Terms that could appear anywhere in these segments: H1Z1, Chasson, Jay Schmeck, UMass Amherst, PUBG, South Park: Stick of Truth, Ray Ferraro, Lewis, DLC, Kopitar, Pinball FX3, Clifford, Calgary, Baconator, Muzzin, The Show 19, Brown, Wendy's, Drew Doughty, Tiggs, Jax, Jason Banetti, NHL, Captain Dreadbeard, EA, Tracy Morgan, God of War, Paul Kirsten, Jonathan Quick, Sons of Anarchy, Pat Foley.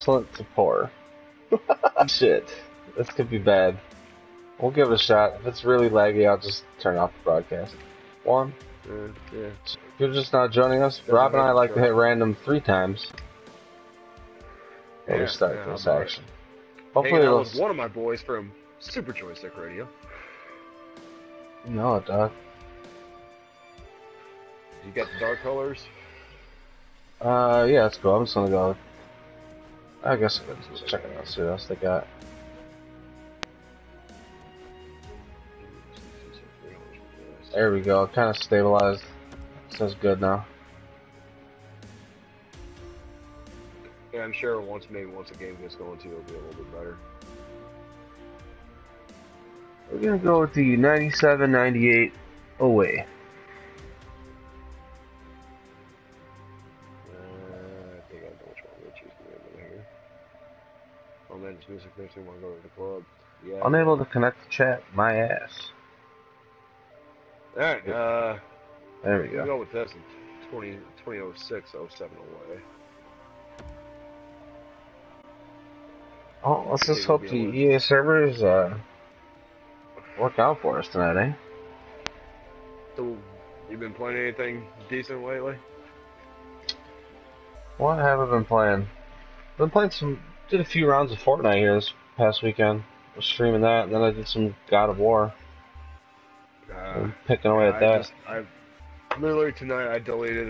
Excellent to poor. Shit. This could be bad. We'll give it a shot. If it's really laggy, I'll just turn off the broadcast. Warren? Yeah. You're just not joining us? Doesn't Rob and I like to hit random 3 times. Yeah, we start this action. Hopefully it was one of my boys from Super Joystick Radio. No, Doc. You got the dark colors? Yeah, let's go. I'm just gonna go. I guess I'm just checking out, see what else they got. There we go. Kind of stabilized. Sounds good now. Yeah, I'm sure once the game gets going too, it'll be a little bit better. We're gonna go with the 97-98 away. I think I don't know which one to choose to here. Oh man, this music makes me want to go to the club. Yeah. Unable to connect the chat. My ass. Alright, there we go. We'll go with this in 2006-07 away. Oh, let's just hope the EA servers work out for us tonight, eh? So, you been playing anything decent lately? What have I been playing? Been playing did a few rounds of Fortnite here this past weekend. I was streaming that, and then I did some God of War. Picking away at that. I literally tonight I deleted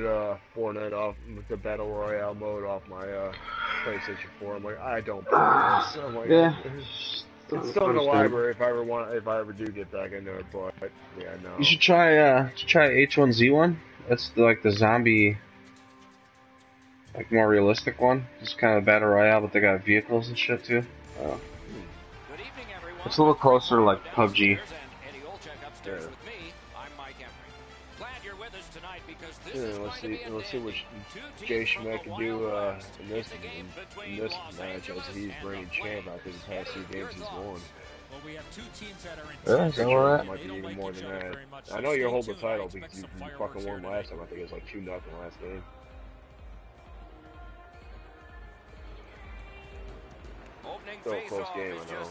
Fortnite off the Battle Royale mode off my PlayStation 4. I'm like, I don't play this. I'm like, yeah. It's still in the library if I ever do get back into it, but yeah, no. You should try H1Z1. That's like the zombie, like more realistic one. Just kind of Battle Royale, but they got vehicles and shit too. Oh. Good evening, everyone. It's a little closer to like PUBG. With me, I'm Mike Emery. Glad you're with us tonight because this is let's see what Jay Schmeck can do in this match as he's reigning champ after the past few games he's won. Well, we have two teams that are in sure might be even more than that. I know you're holding the title because you fucking won last time. I think it was like 2-0 last game. Still a close game, I know.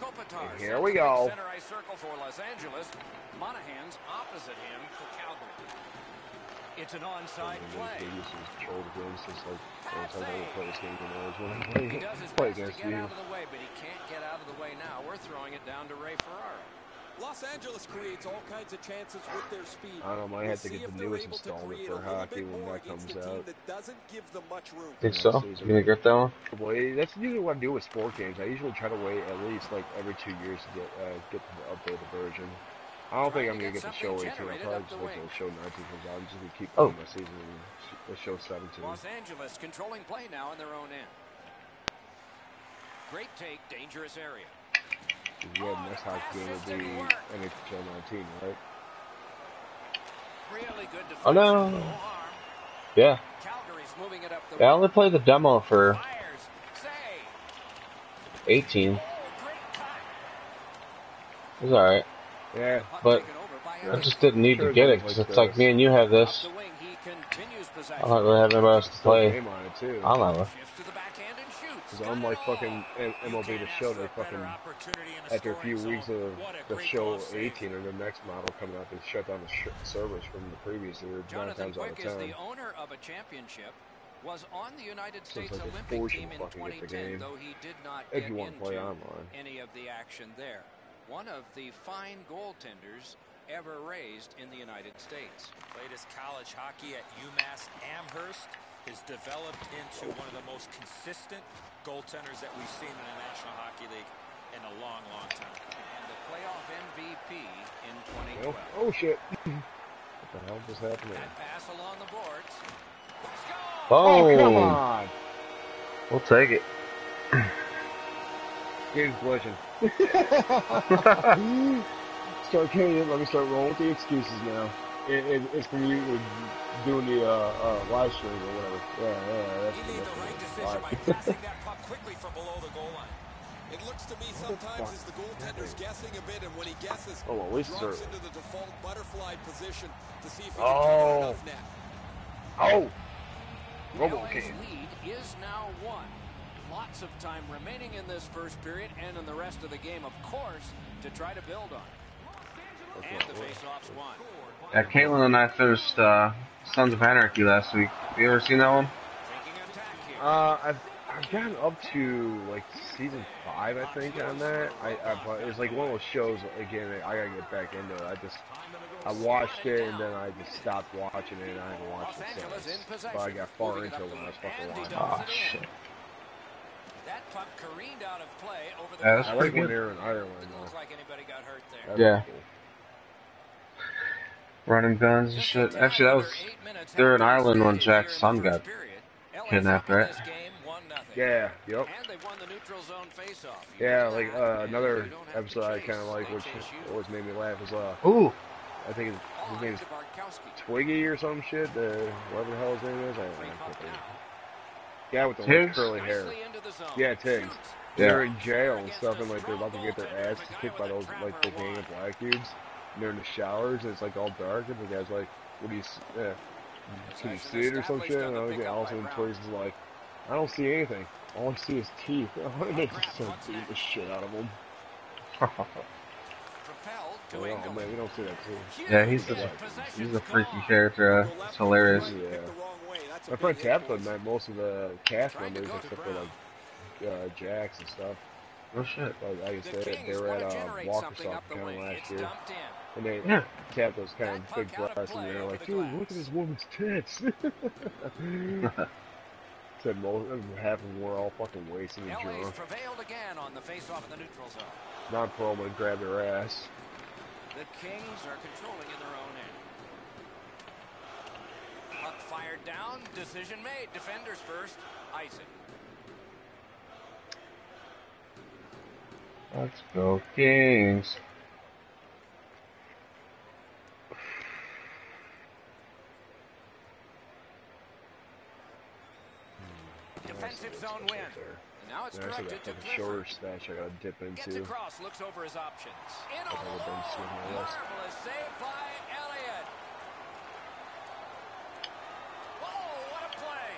Kopitar, here we go. Center ice circle for Los Angeles. Monahan's opposite him for Calgary. It's an onside play. He does his best to get out of the way, but he can't get out of the way now. We're throwing it down to Ray Ferraro. Los Angeles creates all kinds of chances with their speed. I don't know, I have to get the newest installment for hockey when that comes out. Think so? You gonna get that one? Well, that's usually what I do with sport games. I usually try to wait at least like every 2 years to get the updated version. I don't think I'm gonna get the show 18. I'll probably just wait till the show 19 comes out. I'm just gonna keep playing my season in the show 17. Los Angeles controlling play now in their own end. Great take, dangerous area. Yeah, that's how it's going to be NHL 19, right? Really good defense. Oh, no. Yeah. I only played the demo for 18. It was alright. Yeah. But I just didn't need to get it, because it's like me and you have this. I don't really have anybody else to play online with. Unlike fucking MLB The Show, they fucking, after a few weeks of The Show 18 and the next model coming out, they shut down the servers from the previous year. Jonathan Quick is the owner of a championship, was on the United States Olympic team in 2010, though he did not get into any of the action there. One of the fine goaltenders ever raised in the United States. Played his college hockey at UMass Amherst. Has developed into one of the most consistent goaltenders that we've seen in the National Hockey League in a long, long time. And the playoff MVP in 2012. Oh shit! What the hell just happened? That pass along the boards. Oh, come on! We'll take it. Game's blushing. Start carrying it. Let me start rolling with the excuses now. It's from you doing the live stream or whatever. Yeah, that's you made the right decision by passing that puck quickly from below the goal line. It looks to me sometimes as the goaltender's guessing a bit, and when he guesses, drops into the default butterfly position to see if he can get enough net. Oh! Robo-Can. Lead is now 1. Lots of time remaining in this first period and in the rest of the game, of course, to try to build on it. And the face-off's won. Yeah, Caitlin and I finished Sons of Anarchy last week. Have you ever seen that one? I've gotten up to like season 5, I think, on that. It was like one of those shows. Again, I gotta get back into it. I watched it and then I just stopped watching it and I haven't watched it since. But I got far into it when I was fucking watching. Oh shit. Yeah, that's pretty good. They're in Ireland, though. Yeah. Running guns and shit. Actually, that was they're in Ireland when Jack's son got kidnapped, right? Yeah, yep. Yeah, like, another episode I kind of like, which always made me laugh, is, ooh! I think his name is Twiggy or some shit, whatever the hell his name is, I don't know. Yeah, with the curly hair. Yeah, Tiggs. Yeah. They're in jail and stuff, and, like, they're about to get their asses kicked by those, like, the gang of black dudes, and they're in the showers, and it's, like, all dark, and the guy's like, what do you see? Can you see it or some shit? And all of a sudden, Twiggs is like, I don't see anything. All I see is teeth. I want to beat the shit out of him. Oh man, we don't see that too. Yeah, he's a freaky character. It's hilarious. Yeah. My friend Tapton met most of the cast members except for like Jax and stuff. Oh shit! Like I said, they were at Walker Soft County last year, and they tapped those kind of big breasts, and they were like, "Dude, look at this woman's tits." Said most of half of them were all fucking wasting the jaw. Not for them to grab their ass. The Kings are controlling in their own end. Puck fired down. Decision made. Defenders first. Ice it. Let's go Kings. Defensive zone win. And now it's directed to Clifford. Shorter stash I gotta dip into. Gets across, looks over his options. In a low, marvelous save by Elliott. Whoa, what a play!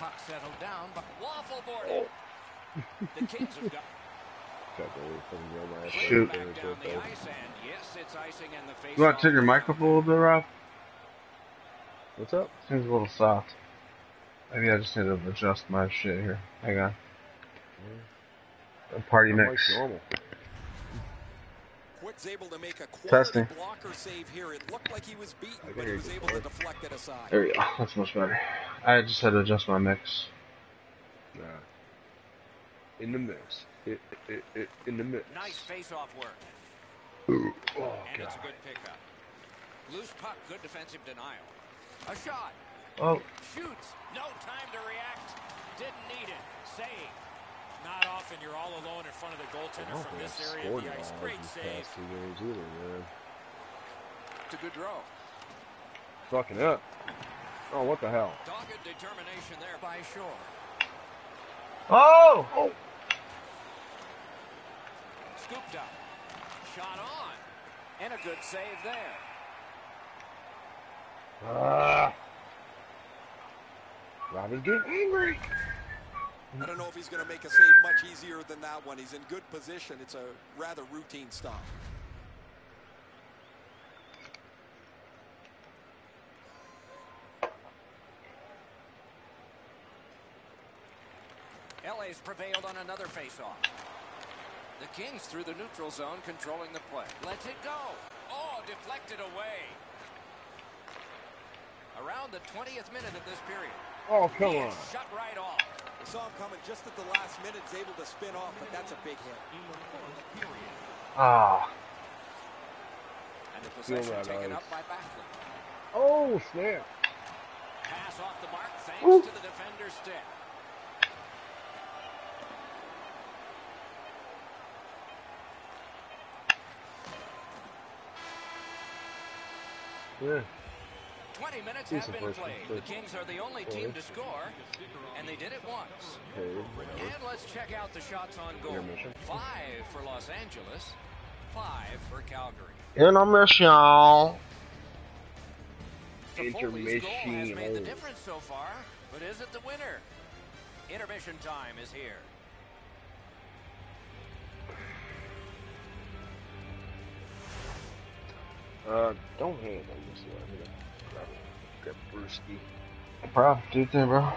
Puck settled down, but waffle boarded. Oh. The Kings have got. Shoot. You want to turn your mic up a little bit, Rob? What's up? Seems a little soft. Maybe I just need to adjust my shit here. Hang on. A party mix. Quick's able to make a quality blocker save here. It looked like he was beaten, but he was able to deflect it aside. There we go. That's much better. I just had to adjust my mix. In the mix. In the midst. Nice face-off work. Ooh. Oh, God. And it's a good pickup. Loose puck, good defensive denial. A shot. Oh. Shoots. No time to react. Didn't need it. Save. Not often you're all alone in front of the goaltender from this area of the ice. Great save. It's a good draw. Fucking up. Oh, what the hell? Dogged determination there by Shore. Oh! Oh! Scooped up. Shot on. And a good save there. Robin's getting angry. I don't know if he's going to make a save much easier than that one. He's in good position. It's a rather routine stop. LA's prevailed on another faceoff. The Kings through the neutral zone, controlling the play. Lets it go. Oh, deflected away. Around the 20th minute of this period. Oh, come on. Shut right off. I saw him coming just at the last minute. He's able to spin off, but that's a big hit. Ah. And the possession taken up by Backlund. Oh, snap. Pass off the mark thanks to the defender's stick. Yeah. 20 minutes have been played. The Kings are the only team to score, and they did it once. And let's check out the shots on goal. 5 for Los Angeles, 5 for Calgary. Intermission. Intermission. Toffoli's goal has made the difference so far, but is it the winner? Intermission time is here. Don't hand on this one. Grab a brewski. No problem. Do your thing, bro.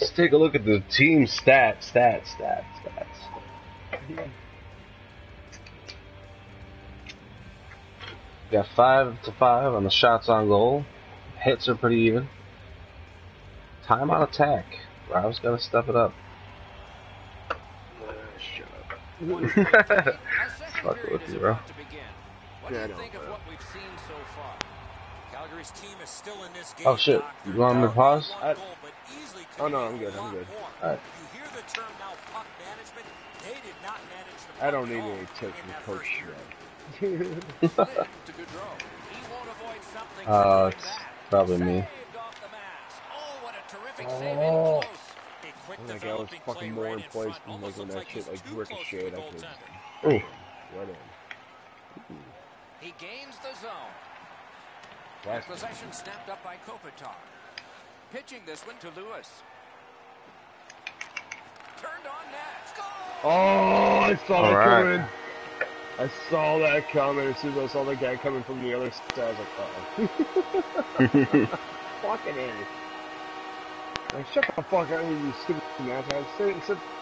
Let's take a look at the team stats. Stats. Got 5-5 on the shots on goal. Hits are pretty even. Time on attack. Rob's gonna step it up. Fuck with you, bro. Oh shit! You want me to pause? Oh no, I'm good. Alright. I don't need any tips from Coach Shred. Oh, it's probably me. Oh. Like I was fucking more in place than like when that shit like ricocheted. I could. Ooh. Right in. Ooh. He gains the zone. Possession snapped up by Kopitar. Pitching this one to Lewis. Turned on net. Goal! Oh, I saw that coming. I saw that coming. As soon as I saw the guy coming from the other side, I was like, uh-oh. Fucking idiot. Like, shut the fuck up, you stupid asshole. Sit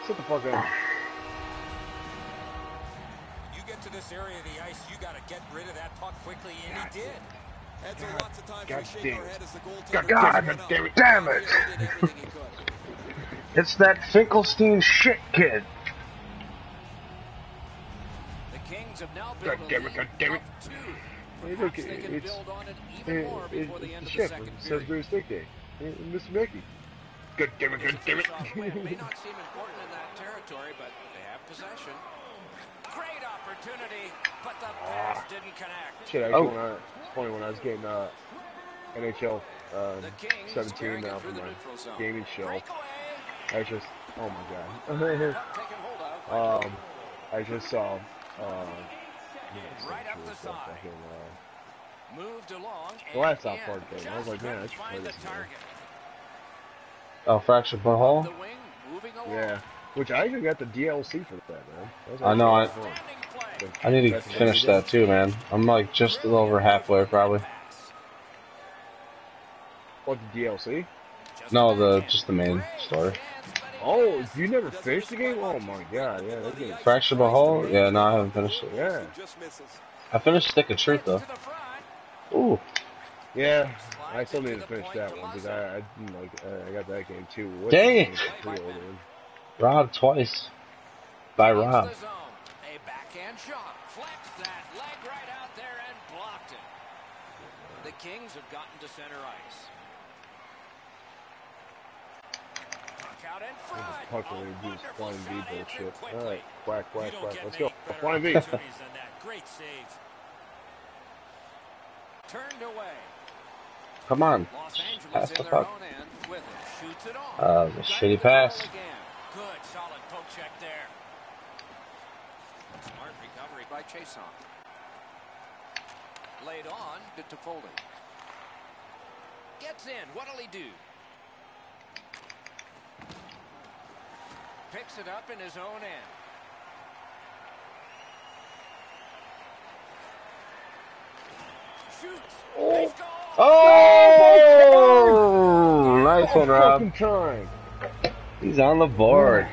the fuck up. You get to this area of the ice, you gotta get rid of that puck quickly, and God, he did. That's a lots of times God, we shake our head as the goaltender. God damn it! It's that Finkelstein shit kid. The Kings have now been God damn it. It's shit. It says Bruce Dick Day. Mr. Mickey. God damn it. It may not seem important in that territory, but they have possession. Great opportunity, but the pass didn't connect. Shit, actually, it's funny when I was getting NHL 17 now for my gaming show. Oh my god. I just saw. Right up the side. Moved along and last South Park game. I was like, man, I should play this game. Oh, Fractured But Whole? Yeah. Which I even got the DLC for that, man. That I know. I need to finish that too, man. I'm like just a little over halfway, probably. What, the DLC? No, just the main story. Oh, you never finished the game? Oh my god, yeah. That game. Fractured But Whole? Yeah, no, I haven't finished it. Yeah. I finished Stick of Truth, though. Ooh. Yeah, I still need to finish that one because I didn't like I got that game too. Dang! Robbed twice by Rob. A backhand shot, flexed that leg right out there and blocked it. The Kings have gotten to center ice. Out in front. Flying V bullshit. All right, quack. Let's go. Flying V. Great save. Turned away. Come on. Pass the puck. A shitty pass. Good, solid poke check there. Smart recovery by Chasson. Laid on to Toffoli. Gets in. What'll he do? Picks it up in his own end. Oh! Oh! Nice one, Rob. Time. He's on the board. I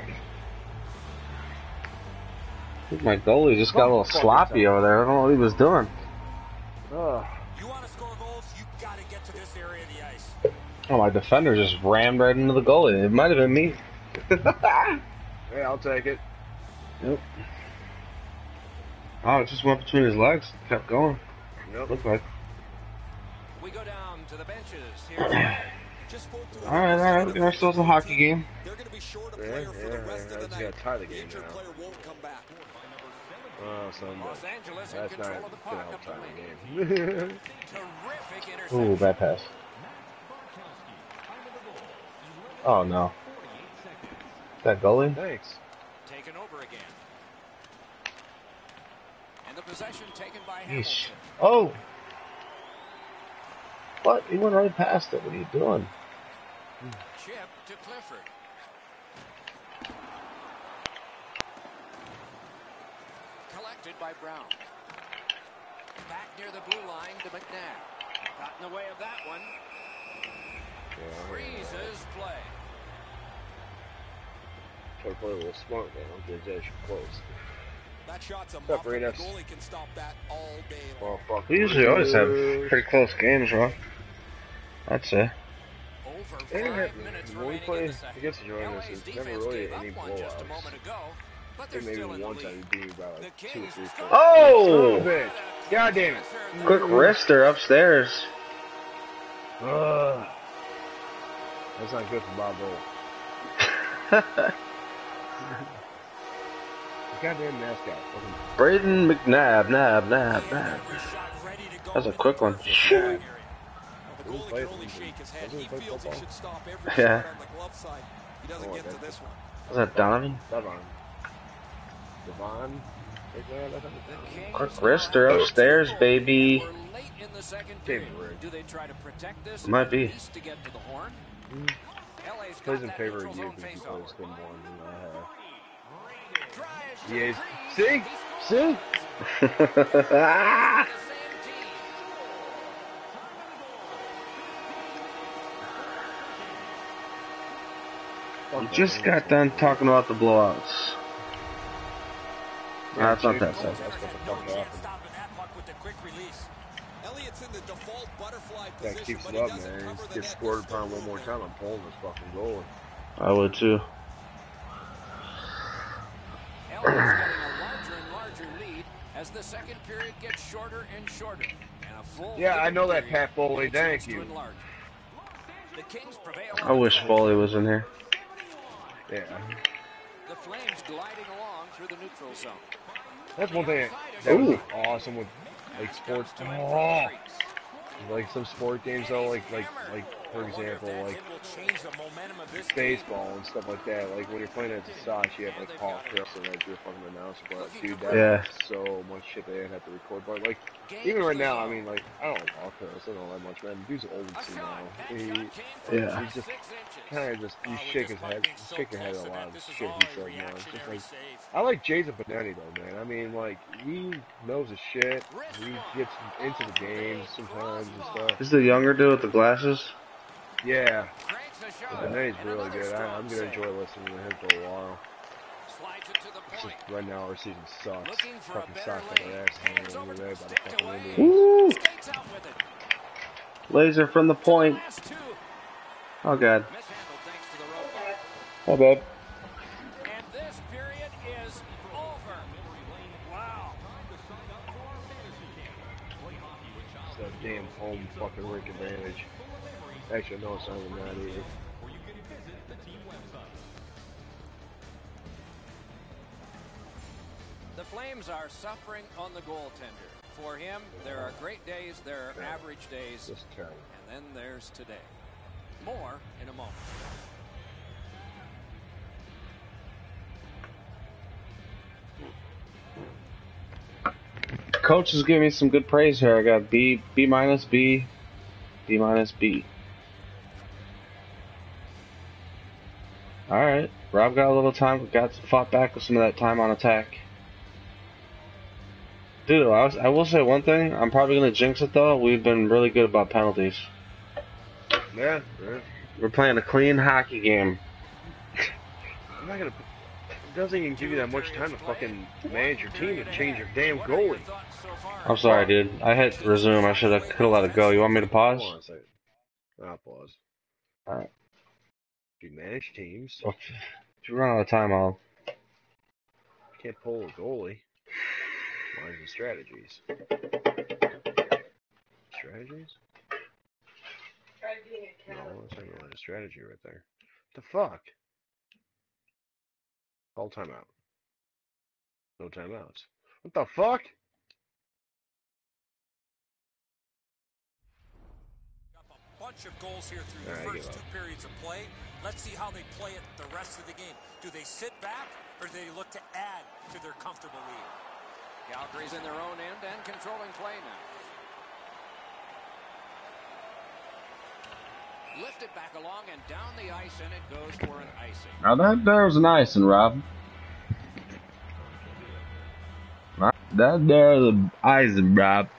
think my goalie just got a little sloppy over there. I don't know what he was doing. You want to score goals? You got to get to this area of the ice. Oh, my defender just rammed right into the goalie. It might have been me. Hey, I'll take it. Yep. Oh, it just went between his legs. It kept going. Yep. Looks like. We go down to the benches here. All right. We got ourselves a hockey game. They're going to be short a player for the rest of the night. The injured player won't come back. Oh, Sunday. Los Angeles in control of the puck up the lane. Terrific interception. Ooh, bad pass. Oh, no. That goalie? Thanks. Taken over again. And the possession taken by Hamilton. Oh! What? He went right past it. What are you doing? Chip to Clifford. Collected by Brown. Back near the blue line to McNabb. Got in the way of that one. Freezes play. Try to play a little smart, man. Don't get that close. That shot's a muff. The goalie can stop that all day long. Oh, fuck. We usually always have pretty close games, huh? I'd say. They didn't have, when we played against the Giants, there's never really any blowouts. There may be one time you beat about like 2 or 3 points. Oh! God damn it. Quick wrister upstairs. That's not good for Bob Bowl. Goddamn mascot. Braden McNabb, nab. That's a quick one. Shoot. Play yeah. Was that Donovan? Devon. Quick wrister upstairs, baby. Might be. Plays in favor of you because he plays good more than I have. Yes. See? See? You just got done talking about the blowouts. Yeah, that's not that sad. That keeps it up, man. Just get squirted upon one more time. I'm pulling this fucking goal. I would too. Getting a larger and larger lead as the second period gets shorter and shorter. And a full I know that, Pat Foley. Thank you. The Kings prevail. I wish Foley was in here. Yeah. The Flames gliding along through the neutral zone. That's one thing that was awesome with like sports. Oh. Like some sport games though, like for example, like baseball and stuff like that. Like when you're playing at the Sox, you have like Paul Kirsten as your fucking announcer. But dude, that's so much shit they didn't have to record. But like even right now, I mean, like I don't like Paul Kirsten all that much, man. Dude's old and senile. He's just kind of you shake his head, shake your head a lot. Of shit he's saying, man. Just, like, I like Jason Banetti though, man. I mean, like he knows his shit. He gets into the game sometimes and stuff. Is the younger dude with the glasses? Yeah, Benetti's really good. I'm going to enjoy listening to him for a while. It's just right now our season sucks. Fucking sucks like an accident. Woo! Laser from the point. Oh, God. Hi, babe. And this period is over. Wow. It's that damn home fucking rink advantage. Actually, no, it's not even that either. The Flames are suffering on the goaltender. For him, there are great days, there are average days, and then there's today. More in a moment. Coach is giving me some good praise here. I got B, B minus, B, B minus, B. Alright, Rob got a little time, got fought back with some of that time on attack. Dude, I will say one thing, I'm probably going to jinx it though, we've been really good about penalties. Yeah, yeah. We're playing a clean hockey game. I'm not going to, it doesn't even give you that much time to fucking manage your team and change your damn goalie. I'm sorry dude, I hit resume, I should have let it go, you want me to pause? Hold on a second. I'll pause. Alright. If you manage teams. If you run out of time, I'll... Can't pull a goalie. Mine's the strategies. Strategies? No, that's not really a strategy right there. What the fuck? Call timeout. No timeouts. What the fuck? bunch of goals here through the first two periods of play. Let's see how they play it the rest of the game. Do they sit back, or do they look to add to their comfortable lead? Calgary's in their own end and controlling play now. Lift it back along and down the ice, and it goes for an icing. Now that there was an icing, Rob. That there is an icing, Rob.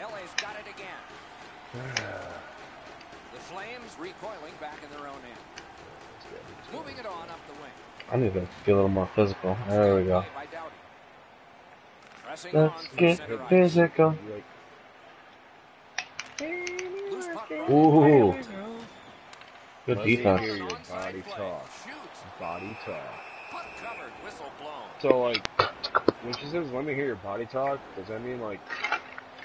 LA's got it again. The Flames recoiling back in their own end. Moving it on up the wing. I need to get a little more physical. There we go. Let's get physical. Ooh. Good defense. Hear your body talk. Body talk. So, like, when she says, let me hear your body talk, does that mean, like,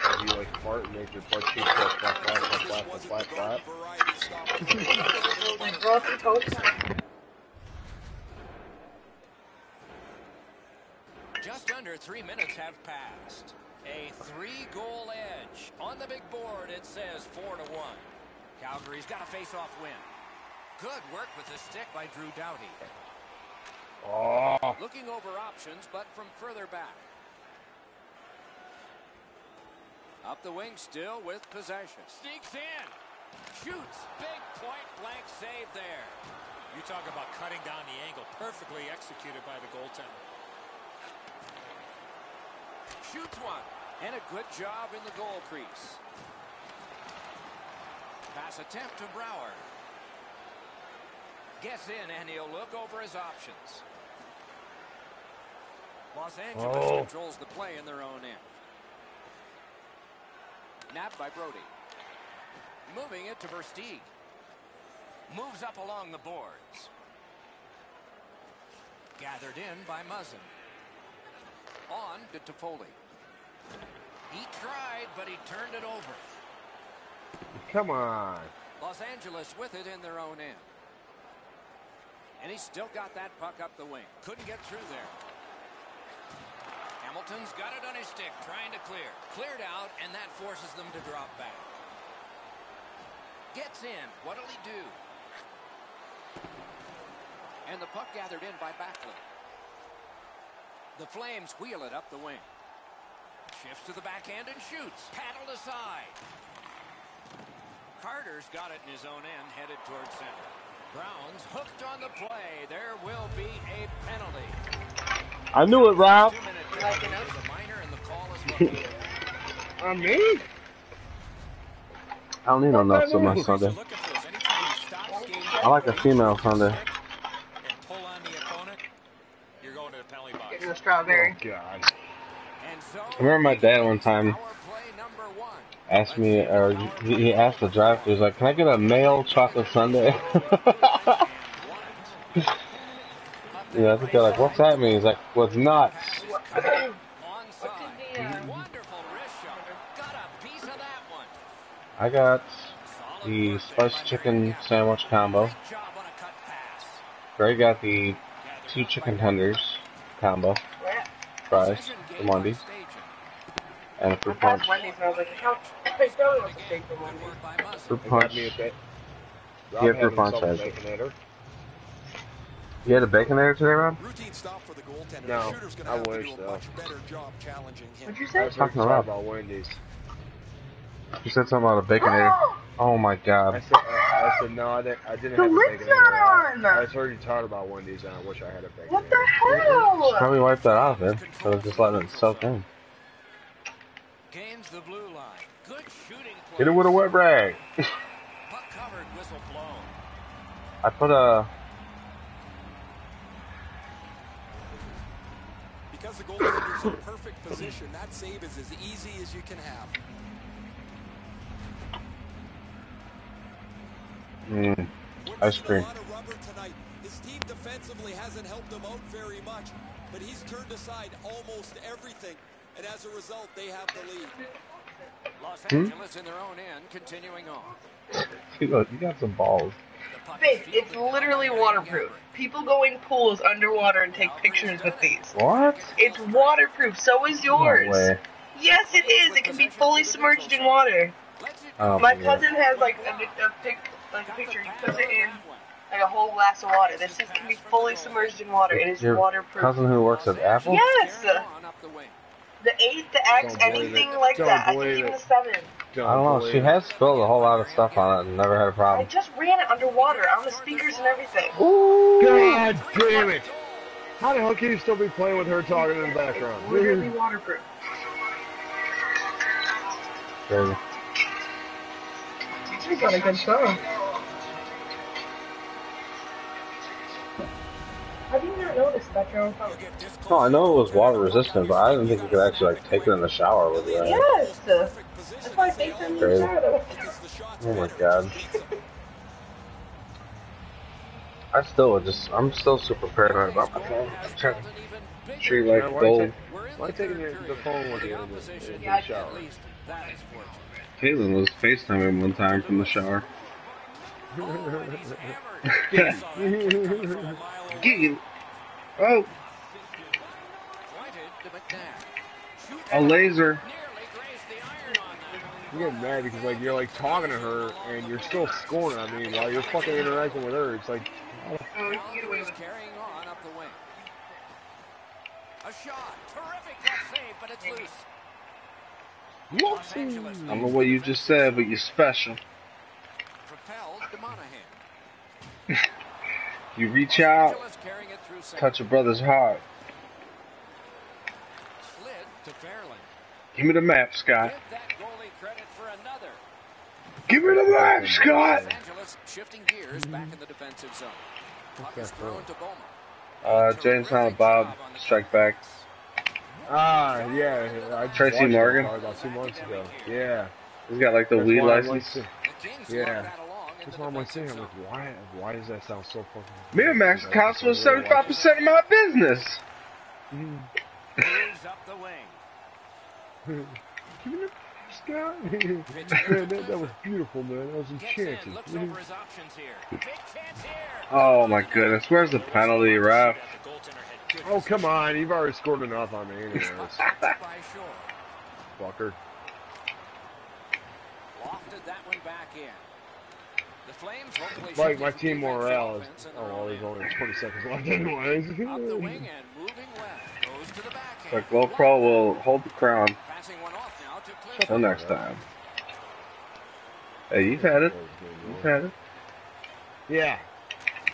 if you, like, fart and make your butt cheeks go flap, flap, flap, flap, flap, flap? Just under 3 minutes have passed. A three-goal edge. On the big board, it says 4-1. Calgary's got a face-off win. Good work with the stick by Drew Doughty. Oh. Looking over options, but from further back. Up the wing still with possession. Sneaks in. Shoots. Big point-blank save there. You talk about cutting down the angle. Perfectly executed by the goaltender. Shoots one, and a good job in the goal crease. Pass attempt to Brouwer. Gets in, and he'll look over his options. Los Angeles controls the play in their own end. Nabbed by Brody. Moving it to Versteeg. Moves up along the boards. Gathered in by Muzzin. On to Toffoli. He tried, but he turned it over. Come on. Los Angeles with it in their own end. And he's still got that puck up the wing. Couldn't get through there. Hamilton's got it on his stick, trying to clear. Cleared out, and that forces them to drop back. Gets in. What'll he do? And the puck gathered in by Backlund. The Flames wheel it up the wing. Shifts to the backhand and shoots. Paddled aside. Carter's got it in his own end, headed towards center. Brown's hooked on the play. There will be a penalty. I knew it, Rob. I mean, I don't need no nuts on my Sunday. I like a female Sunday. Getting a strawberry. Oh, God. I remember my dad one time asked me, or he asked the driver, he was like, can I get a male chocolate sundae? Yeah, I think they're like, what's that mean? He's like, well, it's nuts. I got the spiced chicken sandwich combo. Gray got the 2 chicken tenders combo. Fries from Wendy's. And a fruit punch. Fruit punch. He had fruit punch. You had a Baconator today, Rob? No, I wish though. What'd you say? I was talking about Wendy's. You said something about a Baconator. Oh my God. I said no, I didn't have a Baconator. I just heard you talking about Wendy's and I wish I had a Baconator. What the hell? Probably wiped that off, man. I was just letting it soak in. Gains the blue line. Good shooting play. Hit it with a wet rag. Puck covered, whistle blown. I put a. Because the goaltender's in perfect position, that save is as easy as you can have. Ice cream. A lot of rubber tonight. His team defensively hasn't helped him out very much, but he's turned aside almost everything. And as a result, they have the lead. Los Angeles in their own end, continuing on. Look, you got some balls. Babe, it's literally waterproof. People go in pools underwater and take pictures with these. What? It's waterproof. So is yours. No way. Yes, it is. It can be fully submerged in water. Oh, my cousin has like a picture. He puts it in like a whole glass of water. This can be fully submerged in water. It is waterproof. Your cousin who works at Apple? Yes. The 8, the X, anything like that. I think even the 7. I don't know. She has spilled a whole lot of stuff on it and never had a problem. I just ran it underwater on the speakers and everything. Ooh. God damn it! How the hell can you still be playing with her talking in the background? It's literally waterproof. Crazy. You got a good show. I did not notice that you're on phone. Oh, I know it was water resistant, but I didn't think you could actually like take it in the shower with you. Yes! That's why I baked it in the shower. Oh my god. I'm still super paranoid about my phone. I'm trying to treat like gold. Why taking the phone with you in the shower? Caitlin was FaceTiming one time from the shower. Giggin. Oh! A laser! You get mad because like you're like talking to her and you're still scoring on me while you're fucking interacting with her. It's like carrying on up the wing. A shot, terrific save, but it's loose. What? I don't know what you just said, but you're special. You reach out, touch a brother's heart. Give me the map, Scott. Give me the map, Scott! James Allen Bob, strike back. Ah, yeah. I Tracy Morgan. About 2 months ago. Yeah. He's got like the weed license. Yeah. That's why I'm like sitting here, I'm like, why does that sound so fucking... Me and Max counts for 75% of my business! Man, that was beautiful, man. That was enchanting. Oh my goodness, where's the penalty, ref? Oh, come on, you've already scored enough on me anyways. Fucker. Lofted that one back in. Like, my team morale is... Oh, well, there's only 20 seconds left anyways. So GoPro will hold the crown until next time. Hey, you've had it. You've had it. Yeah.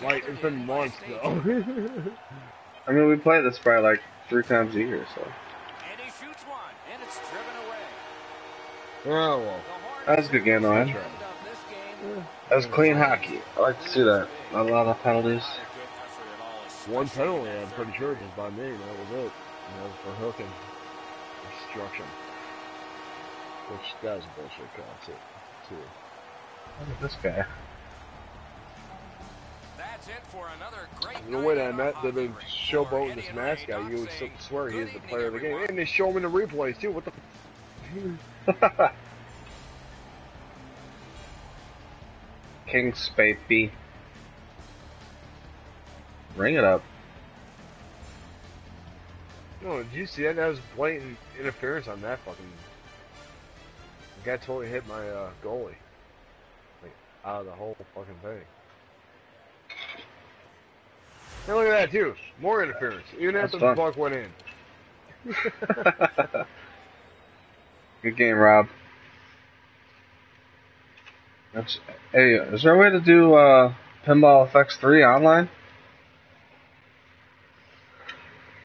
Like, it's been months, though. I mean, we play this probably, like, 3 times a year, so... Oh, well. That was a good game, though, eh? That was clean hockey. I like to see that. Not a lot of penalties. One penalty, I'm pretty sure, was by me. That was it. That was for hooking. Obstruction. Which, that was a bullshit call, too. Look at this guy. That's it for another great the way that Matt, they've been showboating this mascot, you would swear he is the player of the game. And they show him in the replays, too. What the f... Kings, baby. Ring it up. No, did you see that? That was blatant interference on that fucking... The guy totally hit my goalie. Like, out of the whole fucking thing. Now look at that, too. More interference. Even after the puck went in. Good game, Rob. Hey, is there a way to do Pinball FX3 online?